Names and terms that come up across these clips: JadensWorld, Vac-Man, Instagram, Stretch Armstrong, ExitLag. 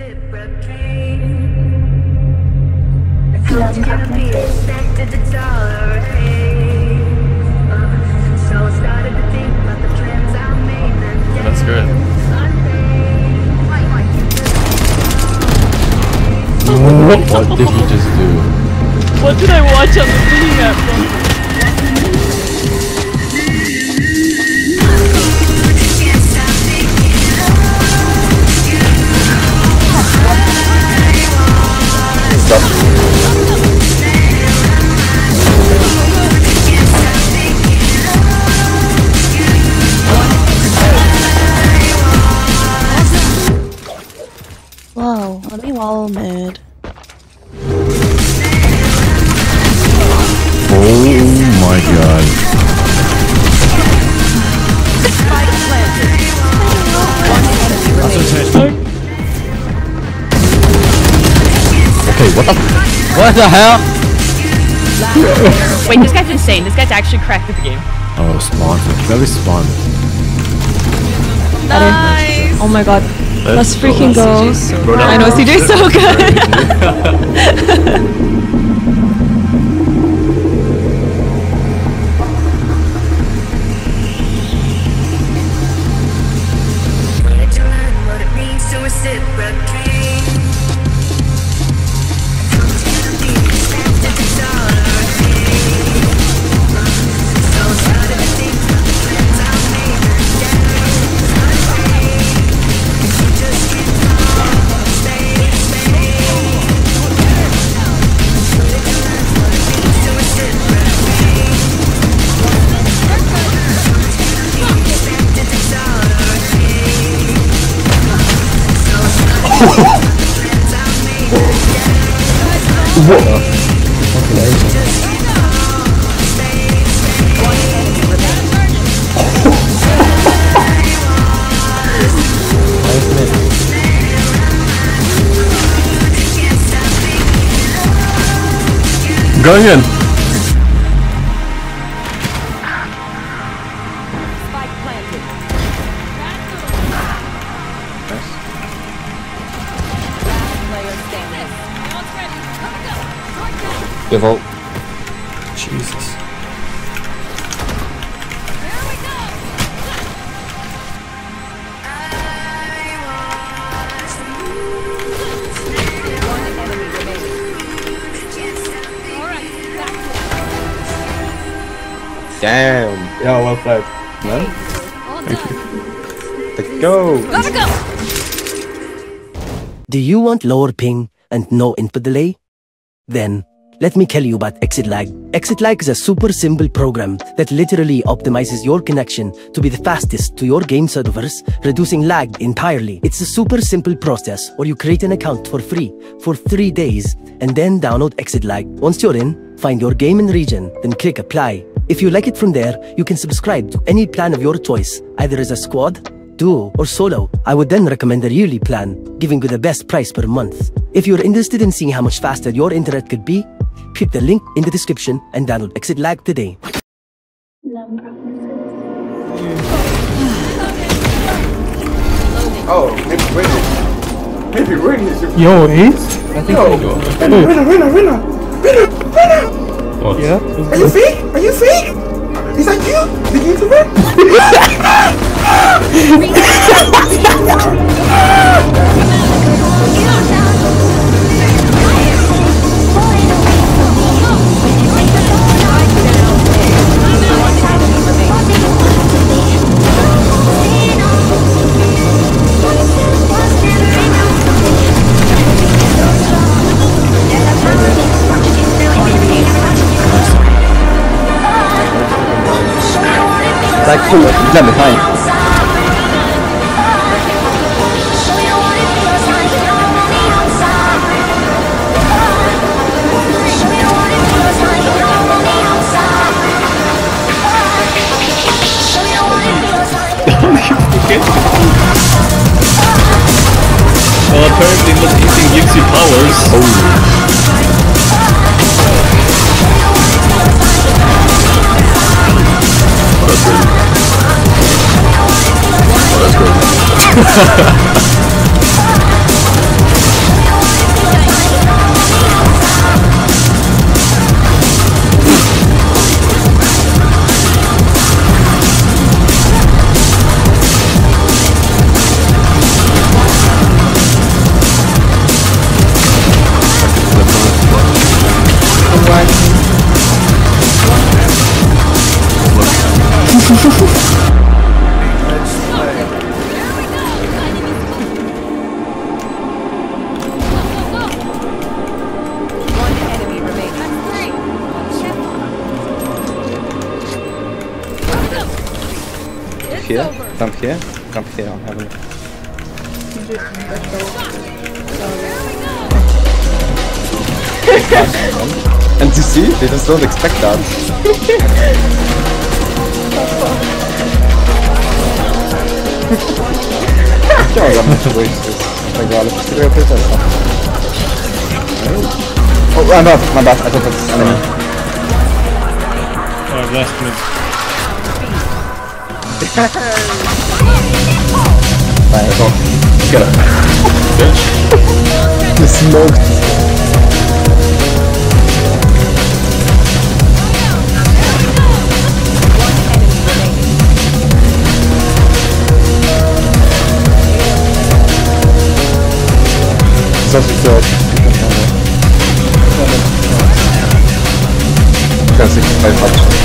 That's good. What did he just do? What did I watch on the video app? Whoa, let me wall mid. Oh my god. Okay, what the hell? Wait, this guy's insane. This guy's actually cracked at the game. Oh, spawn. Very spawn. Nice. Oh my god. Let's freaking go. I know CJ's so good. What? Okay. Go in. Give up. Jesus. Here we go. Damn. Yeah, well played. No? Thank you. Let's go. Let's go. Do you want lower ping and no input delay? Then let me tell you about ExitLag. ExitLag is a super simple program that literally optimizes your connection to be the fastest to your game servers, reducing lag entirely. It's a super simple process where you create an account for free for 3 days and then download ExitLag. Once you're in, find your game and region, then click apply. If you like it from there, you can subscribe to any plan of your choice, either as a squad, duo or solo. I would then recommend a yearly plan, giving you the best price per month. If you're interested in seeing how much faster your internet could be, click the link in the description and download ExitLag today. Oh, maybe yo, Ace? I think so. Winner. Yeah? Are you fake? Is that you? Did you do it? Like, cool, let me find it. Well, apparently not eating gives you powers. Oh. That's good. Here, come here, come here, I'm having it. And you see, they just don't expect that. Oh, I'm off, my bad, I thought that's enemy. Oh, I've lost mid. Alright, that's all. Get up. Bitch. You smoked. It's also good. You can see it's 5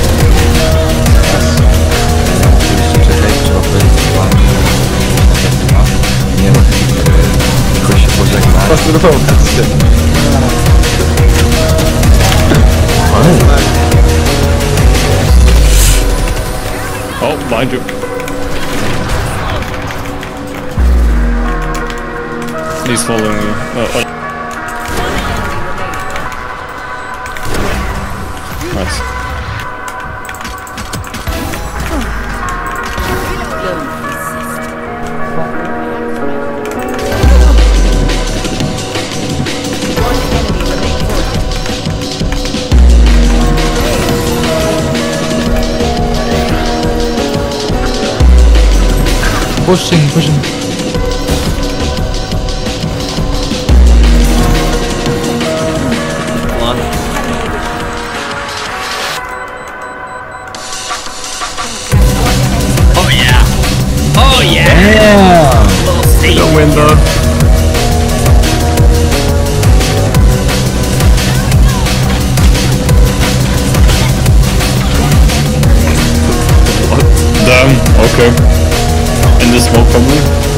Proszę, to się. Oh, mind you. He's following you. Nice. Pushing. Come on. Oh yeah! Oh yeah! Damn. The window. Damn, okay. In the smoke, probably.